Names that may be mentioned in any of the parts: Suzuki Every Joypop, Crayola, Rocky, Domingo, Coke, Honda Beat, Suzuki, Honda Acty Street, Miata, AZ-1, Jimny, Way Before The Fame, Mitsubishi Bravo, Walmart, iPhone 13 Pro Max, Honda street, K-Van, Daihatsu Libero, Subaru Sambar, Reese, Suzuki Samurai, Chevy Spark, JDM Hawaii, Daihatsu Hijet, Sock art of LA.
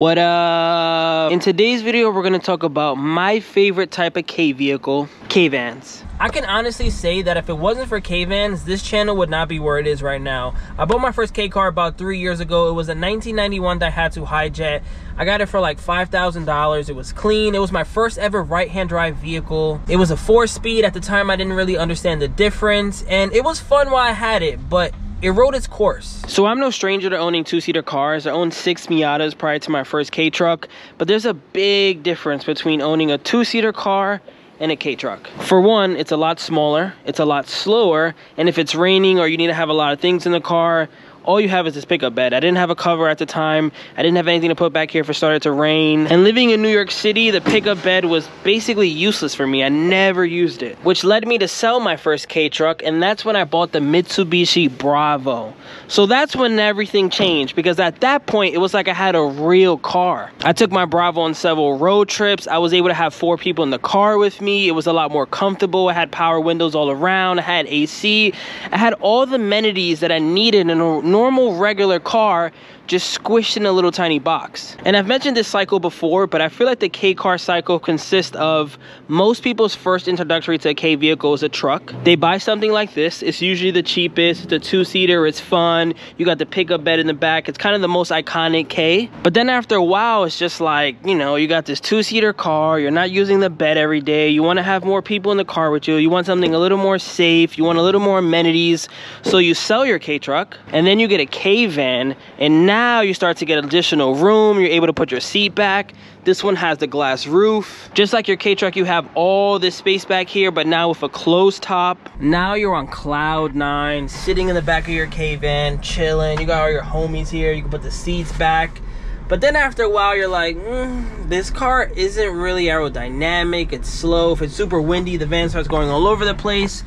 What up? In today's video, we're gonna talk about my favorite type of K vehicle, K-Vans. I can honestly say that if it wasn't for K-Vans, this channel would not be where it is right now. I bought my first K car about 3 years ago. It was a 1991 Daihatsu Hijet. I got it for like $5,000. It was clean. It was my first ever right-hand drive vehicle. It was a 4-speed. At the time, I didn't really understand the difference, and it was fun while I had it, but it rode its course. So I'm no stranger to owning two-seater cars. I owned 6 Miatas prior to my first K truck, but there's a big difference between owning a two-seater car and a K truck. For one, it's a lot smaller, it's a lot slower, and if it's raining or you need to have a lot of things in the car, all you have is this pickup bed. I didn't have a cover at the time. I didn't have anything to put back here if it started to rain. And living in New York City, the pickup bed was basically useless for me. I never used it, which led me to sell my first K truck, and that's when I bought the Mitsubishi Bravo. So that's when everything changed, because at that point, it was like I had a real car. I took my Bravo on several road trips. I was able to have 4 people in the car with me. It was a lot more comfortable. I had power windows all around. I had AC. I had all the amenities that I needed in a normal regular car, just squished in a little tiny box. And I've mentioned this cycle before, but I feel like the K car cycle consists of most people's first introductory to a K vehicle is a truck. They buy something like this. It's usually the cheapest. It's a two-seater. It's fun. You got the pickup bed in the back. It's kind of the most iconic K. But then after a while, it's just like, you know, you got this two-seater car. You're not using the bed every day. You want to have more people in the car with you. You want something a little more safe. You want a little more amenities. So you sell your K truck, and then you get a K van, and now you start to get additional room. You're able to put your seat back. This one has the glass roof. Just like your K truck, you have all this space back here, but now with a closed top. Now you're on cloud 9, sitting in the back of your K van, chilling. You got all your homies here. You can put the seats back. But then after a while, you're like, this car isn't really aerodynamic. It's slow. If it's super windy, the van starts going all over the place.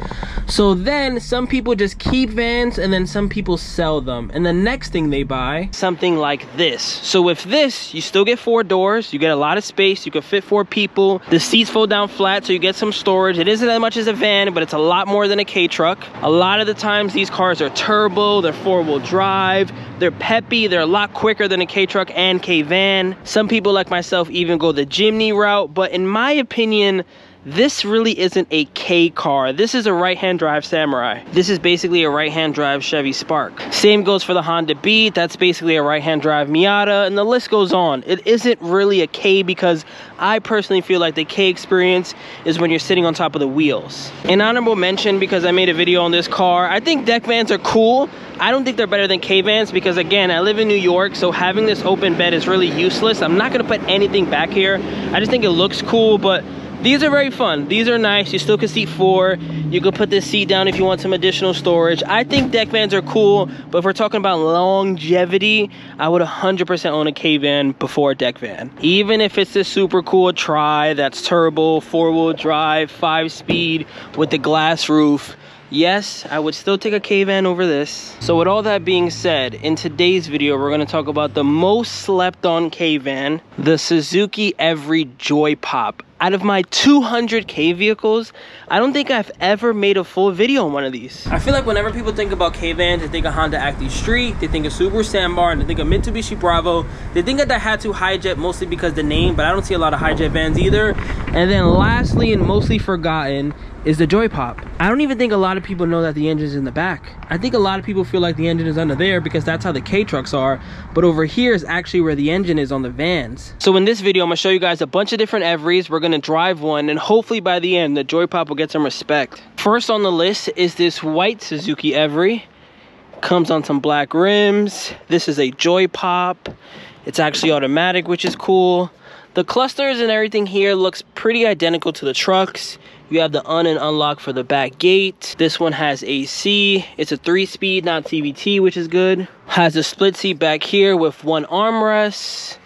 So then some people just keep vans, and then some people sell them. And the next thing they buy, something like this. So with this, you still get 4 doors. You get a lot of space. You can fit 4 people. The seats fold down flat, so you get some storage. It isn't as much as a van, but it's a lot more than a K truck. A lot of the times, these cars are turbo. They're 4-wheel drive. They're peppy. They're a lot quicker than a K truck and K van. Some people like myself even go the jimny route, but in my opinion, this really isn't a K car. This is a right-hand drive Samurai. This is basically a right-hand drive Chevy Spark. Same goes for the Honda Beat. That's basically a right-hand drive Miata, and the list goes on. It isn't really a K, because I personally feel like the K experience is when you're sitting on top of the wheels. An honorable mention, because I made a video on this car, I think deck vans are cool. I don't think they're better than K-Vans, because again, I live in New York, so having this open bed is really useless. I'm not gonna put anything back here. I just think it looks cool, but these are very fun. These are nice. You still can seat 4. You can put this seat down if you want some additional storage. I think deck vans are cool, but if we're talking about longevity, I would 100% own a K-Van before a deck van. Even if it's this super cool Tri that's turbo, 4-wheel drive, 5-speed with the glass roof, yes, I would still take a K-Van over this. So with all that being said, in today's video, we're gonna talk about the most slept on K-Van, the Suzuki Every Joypop. Out of my 200 K vehicles, I don't think I've ever made a full video on one of these. I feel like whenever people think about K-Vans, they think of Honda Acty Street, they think of Subaru Sambar, and they think of Mitsubishi Bravo. They think of Daihatsu Hijet mostly because the name, but I don't see a lot of Hijet vans either. And then lastly, and mostly forgotten, is the Joypop. I don't even think a lot of people know that the engine's in the back. I think a lot of people feel like the engine is under there because that's how the K trucks are, but over here is actually where the engine is on the vans. So in this video, I'm gonna show you guys a bunch of different Everys. We're gonna drive one, and hopefully by the end, the Joypop will get some respect. First on the list is this white Suzuki Every. Comes on some black rims. This is a Joypop. It's actually automatic, which is cool. The clusters and everything here looks pretty identical to the trucks. You have the on and unlock for the back gate. This one has AC. It's a 3-speed, not CVT, which is good. Has a split seat back here with 1 armrest.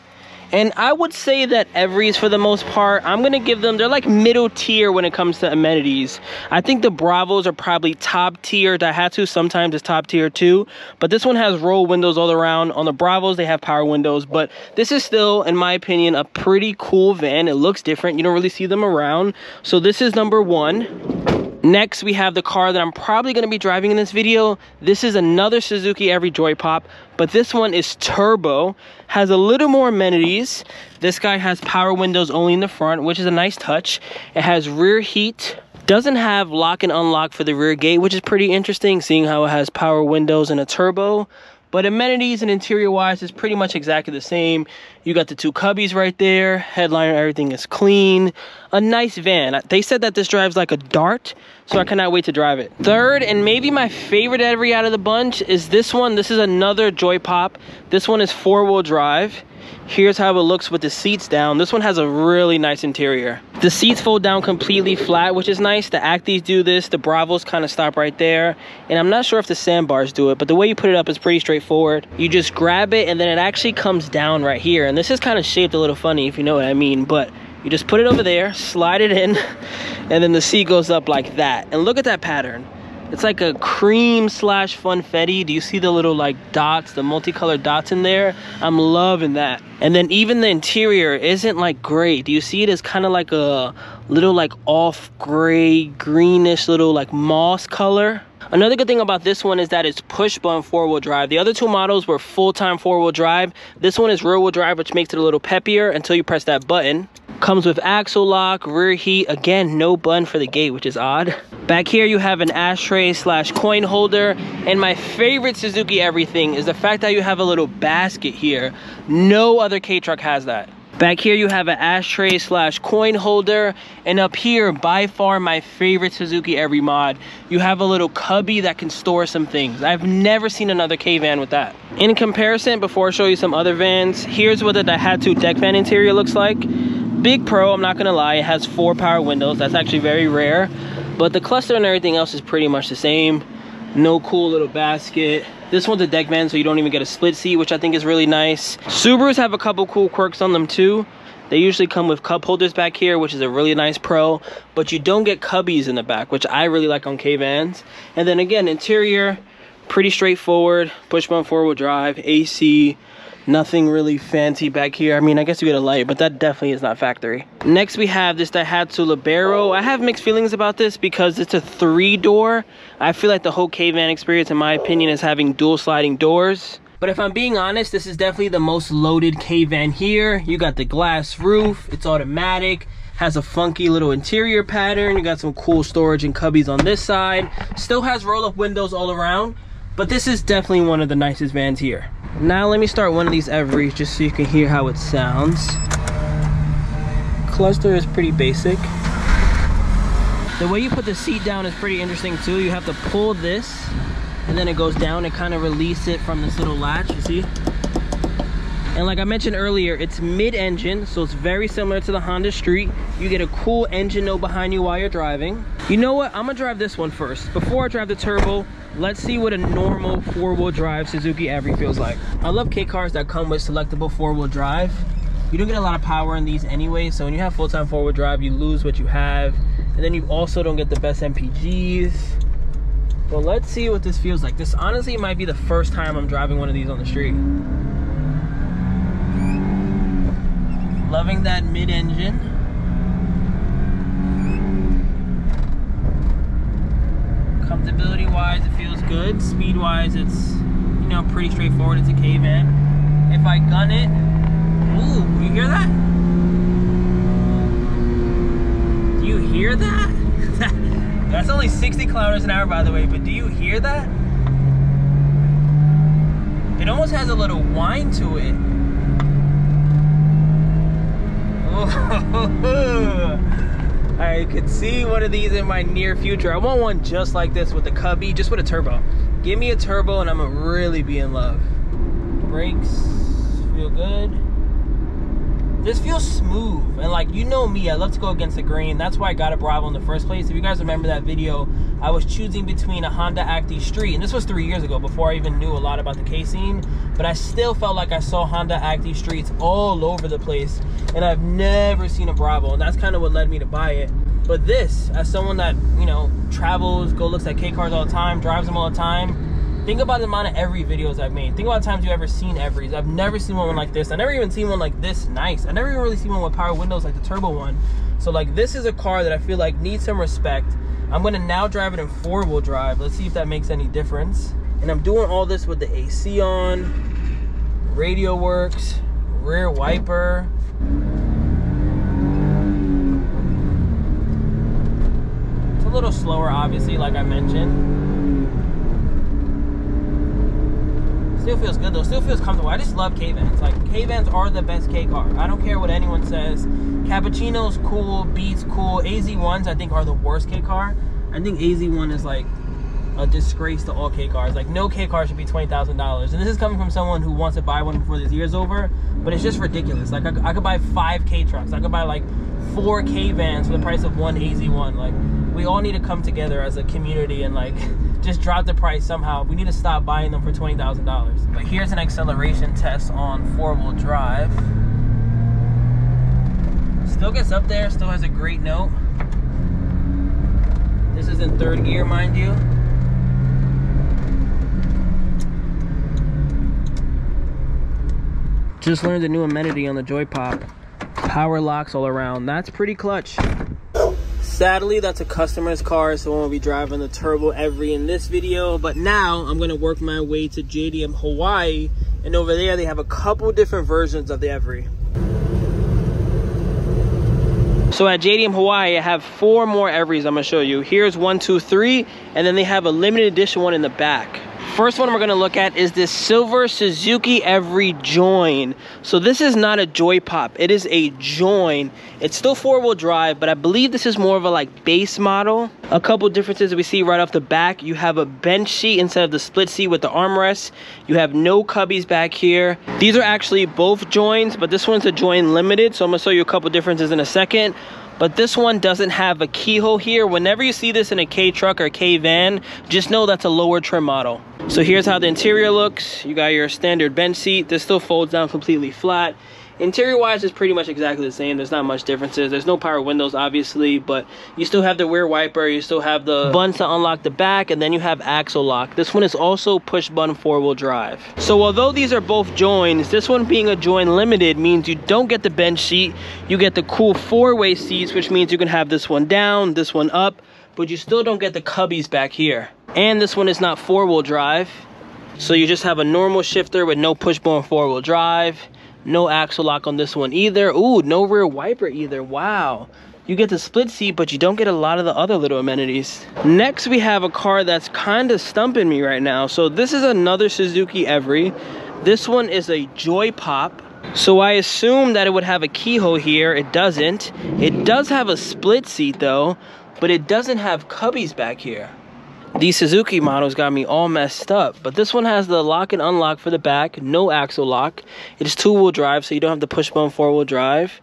And I would say that Everys, for the most part, I'm gonna give them, they're like middle tier when it comes to amenities. I think the Bravos are probably top tier. Daihatsu sometimes is top tier too, but this one has roll windows all around. On the Bravos, they have power windows, but this is still, in my opinion, a pretty cool van. It looks different. You don't really see them around. So this is number 1. Next, we have the car that I'm probably going to be driving in this video. This is another Suzuki Every Joypop, but this one is turbo, has a little more amenities. This guy has power windows only in the front, which is a nice touch. It has rear heat, doesn't have lock and unlock for the rear gate, which is pretty interesting, seeing how it has power windows and a turbo. But amenities and interior-wise is pretty much exactly the same. You got the two cubbies right there, headliner, everything is clean. A nice van. They said that this drives like a Dart, so I cannot wait to drive it. Third, and maybe my favorite Every out of the bunch, is this one. This is another Joypop. This one is four-wheel drive. Here's how it looks with the seats down. This one has a really nice interior. The seats fold down completely flat, which is nice. The Actys do this. The Bravos kind of stop right there. And I'm not sure if the Sambars do it, but the way you put it up is pretty straightforward. You just grab it, and then it actually comes down right here. And this is kind of shaped a little funny, if you know what I mean. But you just put it over there, slide it in, and then the seat goes up like that. And look at that pattern. It's like a cream / funfetti. Do you see the little like dots, the multicolored dots in there? I'm loving that. And then even the interior isn't like gray. Do you see it as kind of like a little like off gray, greenish little like moss color? Another good thing about this one is that it's push-button four-wheel drive. The other two models were full-time four-wheel drive. This one is rear-wheel drive, which makes it a little peppier until you press that button. Comes with axle lock, rear heat. Again, no button for the gate, which is odd. Back here, you have an ashtray / coin holder. And my favorite Suzuki everything is the fact that you have a little basket here. No other K-Truck has that. Back here, you have an ashtray / coin holder. And up here, by far my favorite Suzuki Every mod, you have a little cubby that can store some things. I've never seen another K-Van with that. In comparison, before I show you some other vans, here's what the Daihatsu deck van interior looks like. Big pro, I'm not gonna lie, it has four power windows. That's actually very rare. But the cluster and everything else is pretty much the same. No cool little basket. This one's a deck van, so you don't even get a split seat, which I think is really nice. Subarus have a couple cool quirks on them too. They usually come with cup holders back here, which is a really nice pro, but you don't get cubbies in the back, which I really like on K-Vans. And then again, interior, pretty straightforward, push-button four-wheel drive, AC, nothing really fancy back here. I mean, I guess you get a light, but that definitely is not factory. Next, we have this Daihatsu Libero. I have mixed feelings about this because it's a three-door. I feel like the whole K-Van experience, in my opinion, is having dual sliding doors. But if I'm being honest, this is definitely the most loaded K-Van here. You got the glass roof. It's automatic. Has a funky little interior pattern. You got some cool storage and cubbies on this side. Still has roll-up windows all around. But this is definitely one of the nicest vans here. Now let me start one of these Everys just so you can hear how it sounds. Cluster is pretty basic. The way you put the seat down is pretty interesting too. You have to pull this and then it goes down and kind of release it from this little latch, you see? And like I mentioned earlier, it's mid-engine, so it's very similar to the Honda Street. You get a cool engine note behind you while you're driving. You know what? I'm gonna drive this one first. Before I drive the turbo, let's see what a normal four-wheel drive Suzuki Every feels like. I love K-Cars that come with selectable four-wheel drive. You don't get a lot of power in these anyway, so when you have full-time four-wheel drive, you lose what you have. And then you also don't get the best MPGs. But let's see what this feels like. This honestly might be the first time I'm driving one of these on the street. Loving that mid-engine. Comfortability wise it feels good. Speed wise it's, you know, pretty straightforward. It's a K-Van. If I gun it, ooh, you hear that? Do you hear that? That's only 60 kilometers an hour, by the way, but do you hear that? It almost has a little whine to it. Oh. I could see one of these in my near future. I want one just like this with a cubby, just with a turbo. Give me a turbo and I'm gonna really be in love. Brakes feel good. This feels smooth. And like, you know me, I love to go against the grain. That's why I got a Bravo in the first place. If you guys remember that video, I was choosing between a Honda Acty Street, and this was 3 years ago before I even knew a lot about the K scene, but I still felt like I saw Honda Acty Streets all over the place. And I've never seen a Bravo, and that's kind of what led me to buy it. But this, as someone that, you know, travels, looks at K-Cars all the time, drives them all the time, think about the amount of Every videos I've made. Think about the times you've ever seen Everys. I've never seen one like this. I've never even seen one like this nice. I've never even really seen one with power windows like the turbo one. So like, this is a car that I feel like needs some respect. I'm gonna now drive it in four-wheel drive. Let's see if that makes any difference. And I'm doing all this with the AC on, radio works, rear wiper. It's a little slower, obviously, like I mentioned. Still feels good though, still feels comfortable. I just love K-Vans. Like, K-Vans are the best K-car. I don't care what anyone says. Cappuccino's cool, Beat's cool, AZ-1s I think are the worst K-car. I think AZ-1 is like a disgrace to all K-cars. Like, no K-car should be $20,000. And this is coming from someone who wants to buy one before this year's over, but it's just ridiculous. Like, I could buy 5 K-trucks. I could buy like 4 K-Vans for the price of one AZ-1. Like, we all need to come together as a community and like just drop the price somehow. We need to stop buying them for $20,000. But here's an acceleration test on four-wheel drive. Still gets up there, still has a great note. This is in 3rd gear, mind you. Just learned a new amenity on the Joypop. Power locks all around. That's pretty clutch. Sadly, that's a customer's car, so I won't be driving the Turbo Every in this video. But now I'm gonna work my way to JDM Hawaii, and over there they have a couple different versions of the Every. So at JDM Hawaii, I have 4 more Everys I'm gonna show you. Here's 1, 2, 3, and then they have a limited edition one in the back. First one we're gonna look at is this silver Suzuki Every Join. So this is not a Joypop, it is a Join. It's still four-wheel drive, but I believe this is more of a like base model. A couple differences that we see right off the back: you have a bench seat instead of the split seat with the armrests. You have no cubbies back here. These are actually both Joins, but this one's a Join Limited, so I'm gonna show you a couple differences in a second. But this one doesn't have a keyhole here. Whenever you see this in a K-truck or K-van, just know that's a lower trim model. So here's how the interior looks. You got your standard bench seat. This still folds down completely flat. Interior-wise, it's pretty much exactly the same. There's not much differences. There's no power windows, obviously, but you still have the rear wiper. You still have the buttons to unlock the back, and then you have axle lock. This one is also push-button four-wheel drive. So although these are both Joins, this one being a Join Limited means you don't get the bench seat. You get the cool four-way seats, which means you can have this one down, this one up, but you still don't get the cubbies back here. And this one is not four-wheel drive, so you just have a normal shifter with no push-button four-wheel drive. No axle lock on this one either. Ooh, no rear wiper either. Wow. You get the split seat, but you don't get a lot of the other little amenities. Next, we have a car that's kind of stumping me right now. So this is another Suzuki Every. This one is a Joypop. So I assume that it would have a keyhole here. It doesn't. It does have a split seat though, but it doesn't have cubbies back here. These Suzuki models got me all messed up, but this one has the lock and unlock for the back, no axle lock. It's two-wheel drive, so you don't have the push-button four-wheel drive.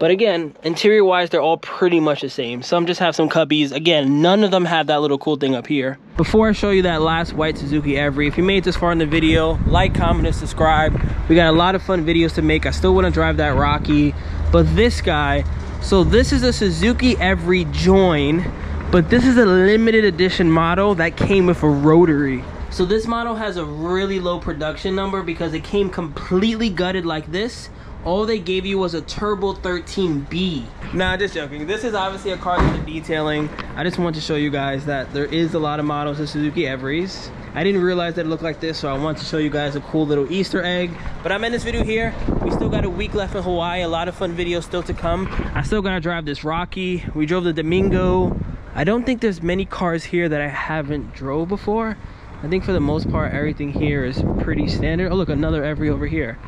But again, interior-wise, they're all pretty much the same. Some just have some cubbies. Again, none of them have that little cool thing up here. Before I show you that last white Suzuki Every, if you made it this far in the video, like, comment, and subscribe. We got a lot of fun videos to make. I still want to drive that Rocky, but this guy. So this is a Suzuki Every Join. But this is a limited edition model that came with a rotary. So this model has a really low production number because it came completely gutted like this. All they gave you was a turbo 13B. Nah, just joking. This is obviously a car with the detailing. I just want to show you guys that there is a lot of models of Suzuki Everys. I didn't realize that it looked like this, so I want to show you guys a cool little Easter egg. But I'm in this video here. We still got a week left in Hawaii. A lot of fun videos still to come. I still gotta drive this Rocky. We drove the Domingo. I don't think there's many cars here that I haven't drove before. I think for the most part, everything here is pretty standard. Oh, look, another Every over here.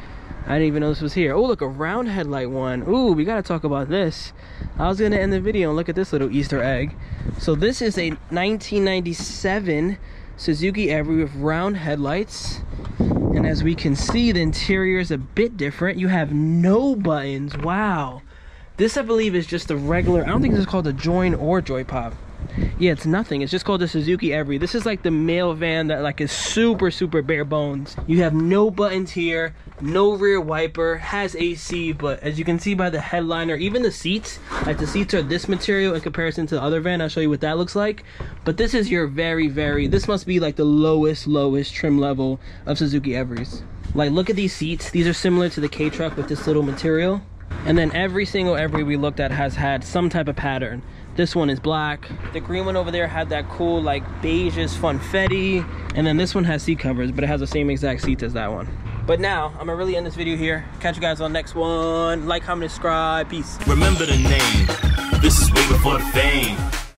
I didn't even know this was here. Oh, look, a round headlight one. Ooh, we gotta talk about this. I was gonna end the video and look at this little Easter egg. So this is a 1997 Suzuki Every with round headlights. And as we can see, the interior is a bit different. You have no buttons, wow. This, I believe, is just the regular. I don't think this is called a Join or Joypop. Yeah, it's nothing. It's just called the Suzuki Every. This is like the mail van that like is super, super bare bones. You have no buttons here, no rear wiper, has AC, but as you can see by the headliner, even the seats, like the seats are this material in comparison to the other van. I'll show you what that looks like. But this is your very, very, this must be like the lowest trim level of Suzuki Everys. Like, look at these seats. These are similar to the K-Truck with this little material. And then every single Every we looked at has had some type of pattern. This one is black. The green one over there had that cool like beige-ish funfetti. And then this one has seat covers, but it has the same exact seats as that one. But now, I'm gonna really end this video here. Catch you guys on the next one. Like, comment, subscribe. Peace. Remember the name. This is way before the fame.